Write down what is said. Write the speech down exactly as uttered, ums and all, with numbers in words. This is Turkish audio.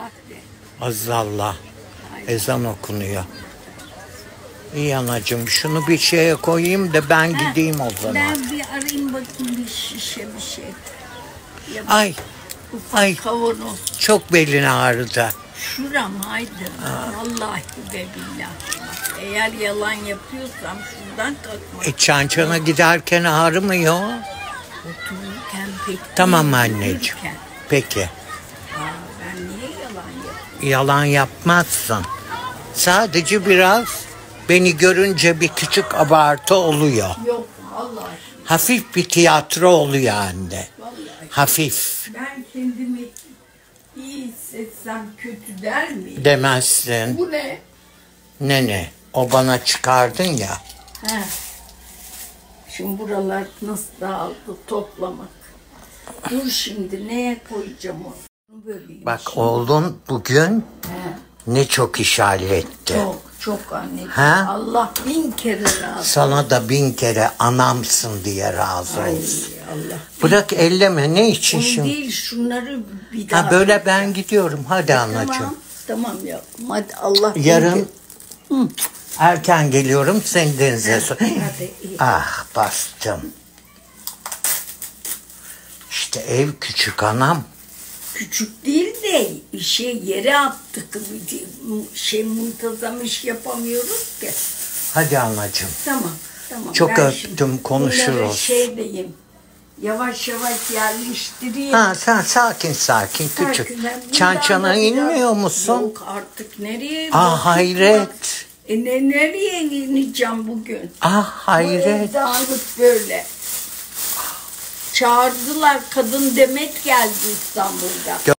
Allah de. Azallah. Ezan okunuyor. İyi anacığım, şunu bir şeye koyayım da ben ha, gideyim o zaman. Ben bir arayayım bakayım bir şişe bir şey. Ya ay. Ay. Kavanoz. Çok belin ağrıdı. Şuram haydi. Vallahi be billah. Eğer yalan yapıyorsam şuradan kalkma. E çançana giderken ağrımıyor. Otururken peki. Tamam anneciğim. Otururken. Peki. Aa, ben niye yalan yapıyorum? Yalan yapmazsın. Sadece biraz beni görünce bir küçük abartı oluyor. Yok Allah aşkına. Hafif bir tiyatro oluyor anne. Vallahi. Hafif. Ben kendimi iyi hissetsem kötü der miyim? Demezsin. Bu ne? Ne ne? O bana çıkardın ya. He. Şimdi buralar nasıl dağıldı toplamak. Dur şimdi neye koyacağım onu? Böyle bak şimdi. Oğlum bugün he, ne çok iş halletti. Çok çok anneciğim. He? Allah bin kere razı. Sana da bin kere anamsın diye razı olsun. Allah. Bırak elleme ne için onu şimdi? Değil şunları bir daha. Ha böyle yapacağım. Ben gidiyorum hadi ya, anacığım. Tamam, tamam ya. Hadi Allah. Yarın hı, erken geliyorum seni denize su. Ah bastım. İşte ev küçük anam. Küçük değil de işe yere attık. Şey muntazam iş yapamıyoruz ki. Hadi anacığım. Tamam tamam. Çok ben öptüm konuşuruz. Şey diyeyim. Yavaş yavaş yerleştireyim. Ha sen sakin sakin, sakin küçük. Çançana inmiyor musun? Yok artık nereye? Ah hayret. Bak. E ne, nereye ineceğim bugün? Ah hayret. Bu dağınık böyle. Çağırdılar kadın Demet geldi İstanbul'da.